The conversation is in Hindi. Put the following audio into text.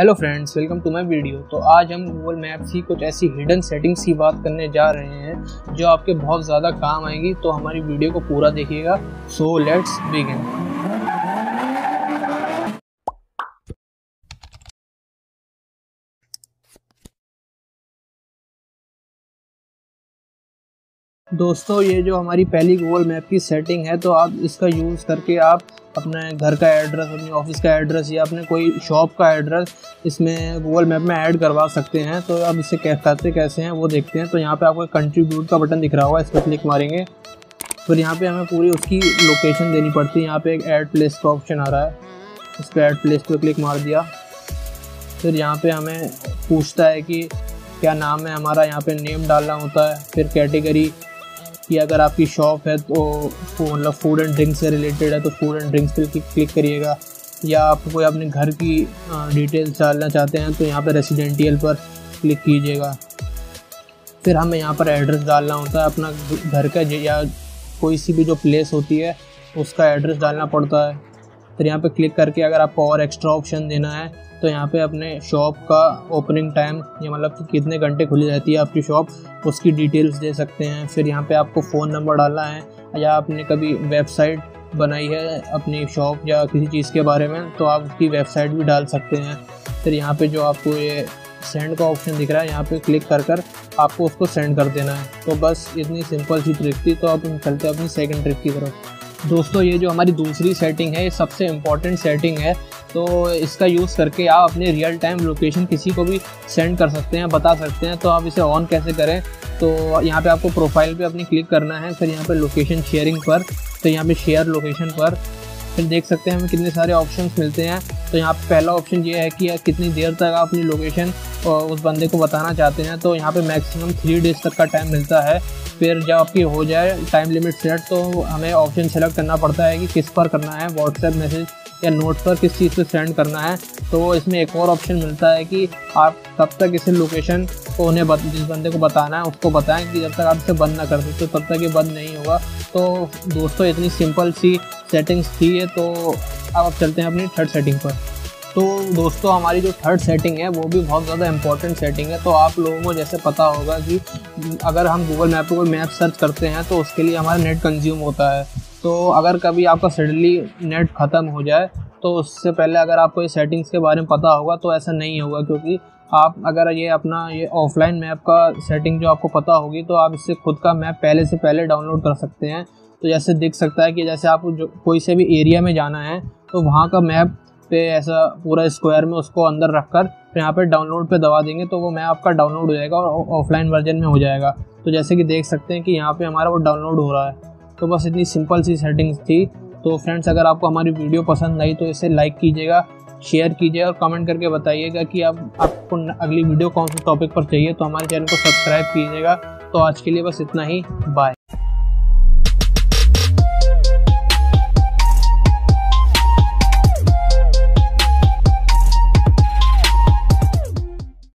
Hello friends, welcome to my video. तो आज हम गूगल मैप्स की कुछ ऐसी हिडन सेटिंग्स की बात करने जा रहे हैं जो आपके बहुत ज़्यादा काम आएंगी। तो हमारी वीडियो को पूरा देखिएगा। So let's begin. दोस्तों, ये जो हमारी पहली गूगल मैप की सेटिंग है, तो आप इसका यूज़ करके आप अपने घर का एड्रेस, अपने ऑफिस का एड्रेस या अपने कोई शॉप का एड्रेस इसमें गूगल मैप में ऐड करवा सकते हैं। तो अब इसे करते कैसे हैं वो देखते हैं। तो यहाँ पे आपको कंट्रीब्यूट का बटन दिख रहा होगा, इस पर क्लिक मारेंगे। फिर यहाँ पे हमें पूरी उसकी लोकेशन देनी पड़ती है। यहाँ पे एक ऐड प्लेस का ऑप्शन आ रहा है, इस पर ऐड प्लेस पर क्लिक मार दिया। फिर यहाँ पर हमें पूछता है कि क्या नाम है हमारा, यहाँ पर नेम डालना होता है। फिर कैटेगरी कि अगर आपकी शॉप है तो मतलब फूड एंड ड्रिंक्स से रिलेटेड है तो फूड एंड ड्रिंक्स पर क्लिक करिएगा। या आप कोई अपने घर की डिटेल्स डालना चाहते हैं तो यहाँ पर रेसिडेंटियल पर क्लिक कीजिएगा। फिर हमें यहाँ पर एड्रेस डालना होता है अपना घर का, या कोई सी भी जो प्लेस होती है उसका एड्रेस डालना पड़ता है। फिर यहाँ पर क्लिक करके अगर आपको और एक्स्ट्रा ऑप्शन देना है तो यहाँ पे अपने शॉप का ओपनिंग टाइम, या मतलब कि कितने घंटे खुली रहती है आपकी शॉप, उसकी डिटेल्स दे सकते हैं। फिर यहाँ पे आपको फ़ोन नंबर डालना है, या आपने कभी वेबसाइट बनाई है अपनी शॉप या किसी चीज़ के बारे में तो आप उसकी वेबसाइट भी डाल सकते हैं। फिर यहाँ पे जो आपको ये सेंड का ऑप्शन दिख रहा है, यहाँ पर क्लिक कर कर आपको उसको सेंड कर देना है। तो बस इतनी सिंपल सी ट्रिक थी। तो आप चलते अपनी सेकेंड ट्रिक की तरफ। दोस्तों, ये जो हमारी दूसरी सेटिंग है, ये सबसे इम्पॉर्टेंट सेटिंग है। तो इसका यूज़ करके आप अपने रियल टाइम लोकेशन किसी को भी सेंड कर सकते हैं, बता सकते हैं। तो आप इसे ऑन कैसे करें, तो यहाँ पे आपको प्रोफाइल पे अपनी क्लिक करना है। फिर यहाँ पे लोकेशन शेयरिंग पर, तो यहाँ पे शेयर लोकेशन पर फिर देख सकते हैं हमें कितने सारे ऑप्शन मिलते हैं। तो यहाँ पर पहला ऑप्शन ये है कि कितनी देर तक आप अपनी लोकेशन उस बंदे को बताना चाहते हैं। तो यहाँ पर मैक्सिमम 3 डेज़ तक का टाइम मिलता है। फिर जब आपकी हो जाए टाइम लिमिट सेट, तो हमें ऑप्शन सेलेक्ट करना पड़ता है कि किस पर करना है, व्हाट्सएप मैसेज या नोट पर किस चीज़ पर सेंड करना है। तो इसमें एक और ऑप्शन मिलता है कि आप तब तक इसे लोकेशन को उन्हें जिस बंदे को बताना है उसको बताएं कि जब तक आप इसे बंद ना कर सकते, तो तब तक ये बंद नहीं होगा। तो दोस्तों, इतनी सिंपल सी सेटिंग्स थी ये। तो अब चलते हैं अपनी थर्ड सेटिंग पर। तो दोस्तों, हमारी जो थर्ड सेटिंग है वो भी बहुत ज़्यादा इम्पॉर्टेंट सेटिंग है। तो आप लोगों को जैसे पता होगा कि अगर हम गूगल मैप पर कोई मैप सर्च करते हैं तो उसके लिए हमारा नेट कंज्यूम होता है। तो अगर कभी आपका सडनली नेट ख़त्म हो जाए तो उससे पहले अगर आपको ये सेटिंग्स के बारे में पता होगा तो ऐसा नहीं होगा, क्योंकि आप अगर ये अपना ये ऑफलाइन मैप का सेटिंग जो आपको पता होगी तो आप इससे खुद का मैप पहले से पहले डाउनलोड कर सकते हैं। तो जैसे दिख सकता है कि जैसे आपको जो कोई से भी एरिया में जाना है तो वहाँ का मैप पे ऐसा पूरा स्क्वायर में उसको अंदर रख कर फिर यहाँ पर डाउनलोड पे दबा देंगे तो वो मैप आपका डाउनलोड हो जाएगा और ऑफलाइन वर्जन में हो जाएगा। तो जैसे कि देख सकते हैं कि यहाँ पे हमारा वो डाउनलोड हो रहा है। तो बस इतनी सिंपल सी सेटिंग्स थी। तो फ्रेंड्स, अगर आपको हमारी वीडियो पसंद आई तो इसे लाइक कीजिएगा, शेयर कीजिए और कमेंट करके बताइएगा कि आपको अगली वीडियो कौन से टॉपिक पर चाहिए। तो हमारे चैनल को सब्सक्राइब कीजिएगा। तो आज के लिए बस इतना ही, बाय।